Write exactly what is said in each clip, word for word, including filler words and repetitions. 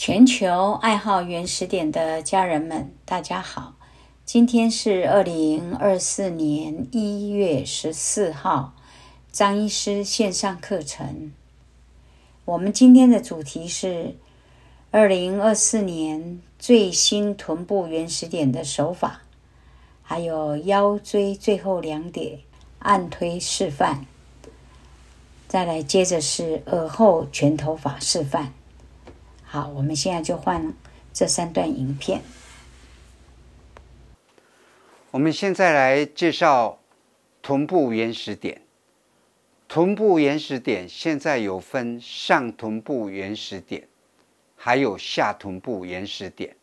全球爱好原始点的家人们，大家好！今天是二零二四年一月十四号，张医师线上课程。我们今天的主题是二零二四年最新臀部原始点的手法，还有腰椎最后两点按推示范，再来接着是耳后拳头法示范。好，我们现在就换这三段影片。我们现在来介绍臀部原始点。臀部原始点现在有分上臀部原始点，还有下臀部原始点。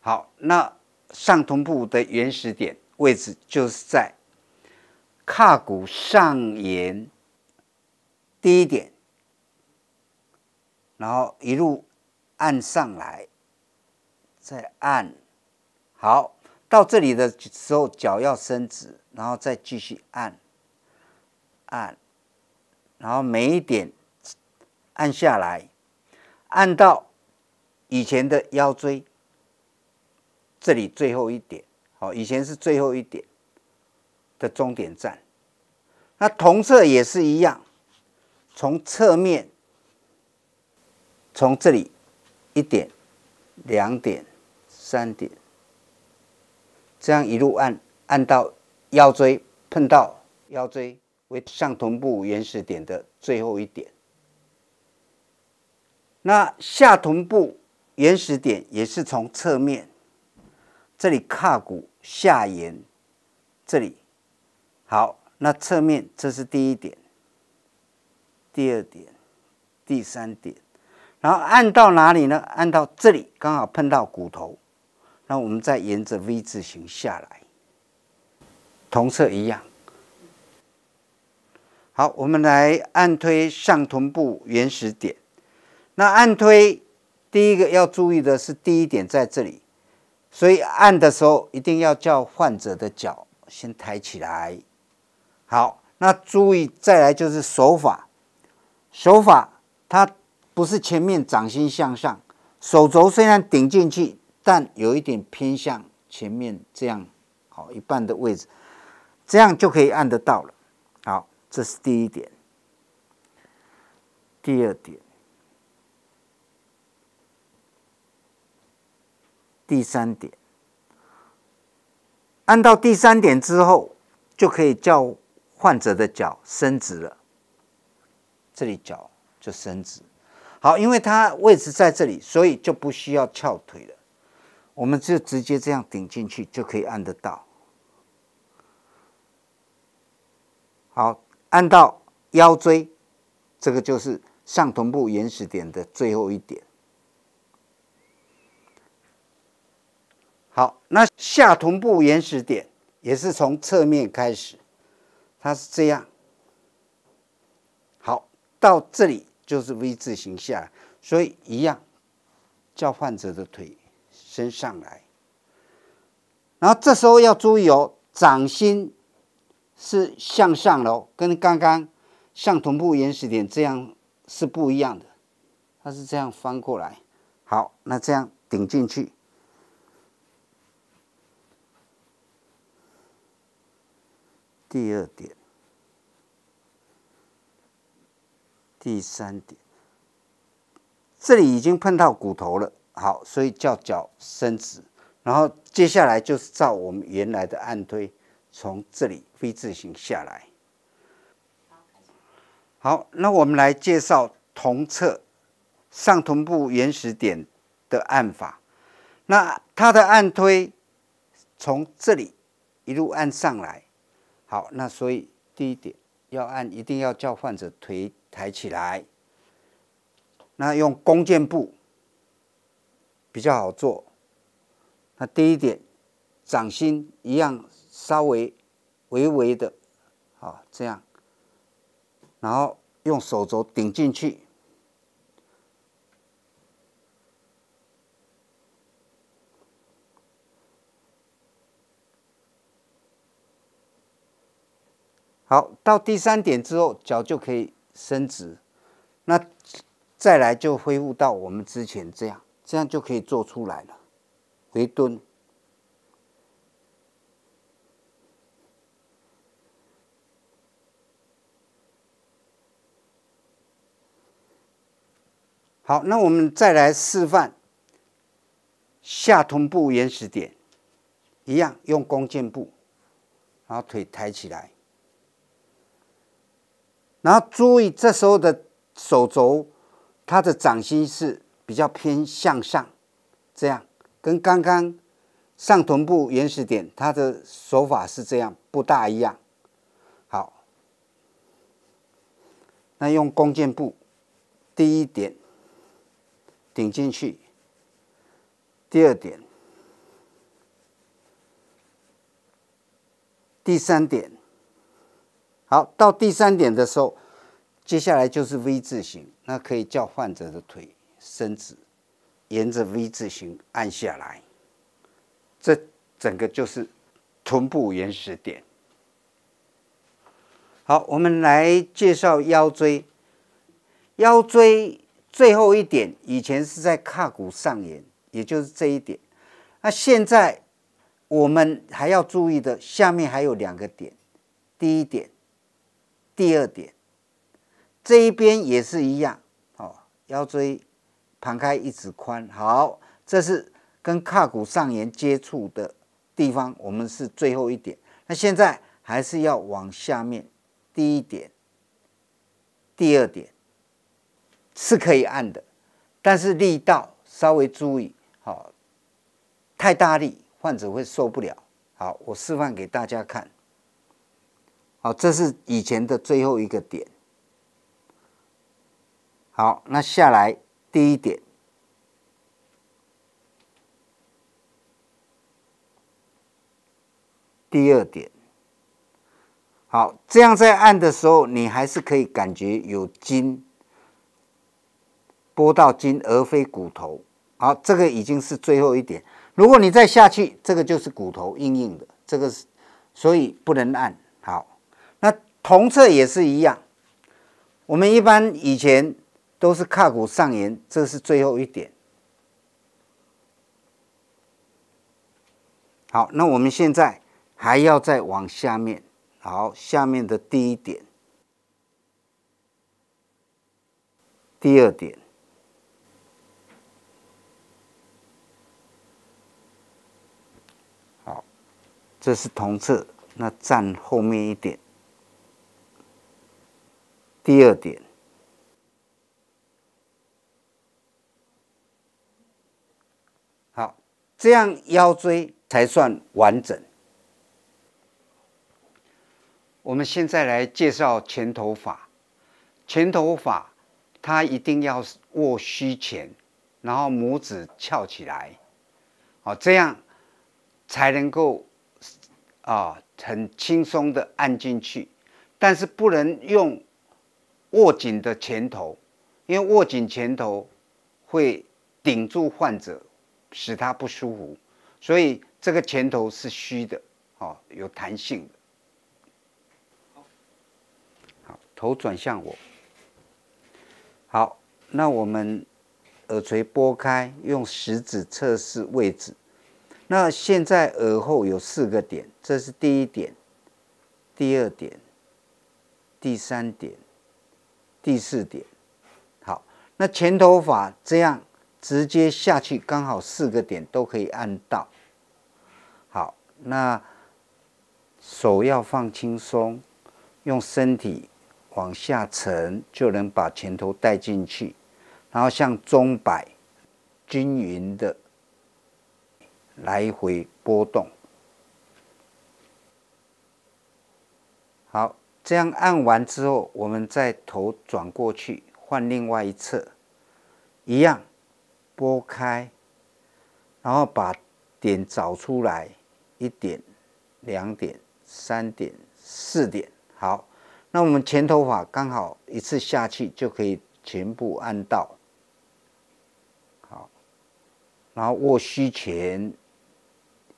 好，那上臀部的原始点位置就是在胯骨上沿第一点，然后一路按上来，再按，好，到这里的时候脚要伸直，然后再继续按，按，然后每一点按下来，按到以前的腰椎，这里最后一点，好，以前是最后一点的终点站。那同侧也是一样，从侧面，从这里。一点，两点，三点，这样一路按，按到腰椎，碰到腰椎为上臀部原始点的最后一点。那下臀部原始点也是从侧面，这里胯骨下沿，这里，好，那侧面这是第一点，第二点，第三点。然后按到哪里呢？按到这里，刚好碰到骨头。那我们再沿着 V 字形下来，同侧一样。好，我们来按推上臀部原始点。那按推第一个要注意的是第一点在这里，所以按的时候一定要叫患者的脚先抬起来。好，那注意再来就是手法，手法它不是前面掌心向上，手肘虽然顶进去，但有一点偏向前面这样，好，一半的位置，这样就可以按得到了。好，这是第一点，第二点，第三点。按到第三点之后，就可以叫患者的脚伸直了，这里脚就伸直。好，因为它位置在这里，所以就不需要翘腿了。我们就直接这样顶进去就可以按得到。好，按到腰椎，这个就是上臀部原始点的最后一点。好，那下臀部原始点也是从侧面开始，它是这样。好，到这里。就是 V 字形下来，所以一样叫患者的腿伸上来，然后这时候要注意哦，掌心是向上的哦，跟刚刚上臀部原始点这样是不一样的，它是这样翻过来。好，那这样顶进去，第二点。第三点，这里已经碰到骨头了，好，所以叫脚伸直，然后接下来就是照我们原来的按推，从这里 V 字形下来。好，那我们来介绍同侧上臀部原始点的按法。那它的按推从这里一路按上来，好，那所以第一点要按，一定要叫患者腿抬起来，那用弓箭步比较好做。那第一点，掌心一样稍微微微的，好，这样，然后用手肘顶进去，好，到第三点之后，脚就可以伸直，那再来就恢复到我们之前这样这样就可以做出来了。回蹲，好，那我们再来示范下臀部原始点，一样用弓箭步，然后腿抬起来，然后注意这时候的手肘，它的掌心是比较偏向上，这样跟刚刚上臀部原始点它的手法是这样不大一样。好，那用弓箭步，第一点。 顶进去，第二点，第三点，好，到第三点的时候，接下来就是 V 字形，那可以叫患者的腿伸直，沿着 V 字形按下来，这整个就是臀部原始点。好，我们来介绍腰椎，腰椎。 最后一点，以前是在胯骨上沿，也就是这一点。那现在我们还要注意的，下面还有两个点，第一点，第二点，这一边也是一样。哦，腰椎盘开一指宽，好，这是跟胯骨上沿接触的地方，我们是最后一点。那现在还是要往下面，第一点，第二点。 是可以按的，但是力道稍微注意，好、哦，太大力患者会受不了。好，我示范给大家看。好，这是以前的最后一个点。好，那下来第一点，第二点。好，这样在按的时候，你还是可以感觉有筋。 拨到筋而非骨头，好，这个已经是最后一点。如果你再下去，这个就是骨头硬硬的，这个是所以不能按。好，那同侧也是一样。我们一般以前都是胯骨上沿，这是最后一点。好，那我们现在还要再往下面，好，下面的第一点，第二点。 这是同侧，那站后面一点。第二点，好，这样腰椎才算完整。我们现在来介绍前头法。前头法，它一定要握虚前，然后拇指翘起来，好，这样才能够。 啊，很轻松的按进去，但是不能用握紧的前头，因为握紧前头会顶住患者，使他不舒服。所以这个前头是虚的，哦，有弹性的。好，头转向我。好，那我们耳垂拨开，用食指测试位置。 那现在耳后有四个点，这是第一点，第二点，第三点，第四点。好，那前头法这样直接下去，刚好四个点都可以按到。好，那手要放轻松，用身体往下沉，就能把前头带进去，然后向中摆，均匀的。 来回波动，好，这样按完之后，我们再头转过去，换另外一侧，一样，拨开，然后把点找出来，一点、两点、三点、四点，好，那我们前头法刚好一次下去就可以全部按到，好，然后握虚前。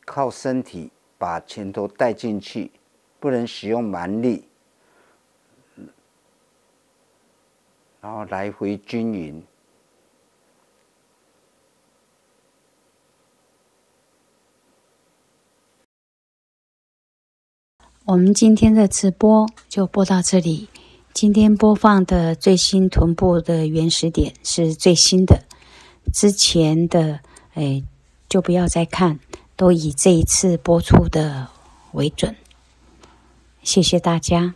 靠身体把前头带进去，不能使用蛮力，然后来回均匀。我们今天的直播就播到这里。今天播放的最新臀部的原始点是最新的，之前的哎就不要再看，都以这一次播出的为准。谢谢大家。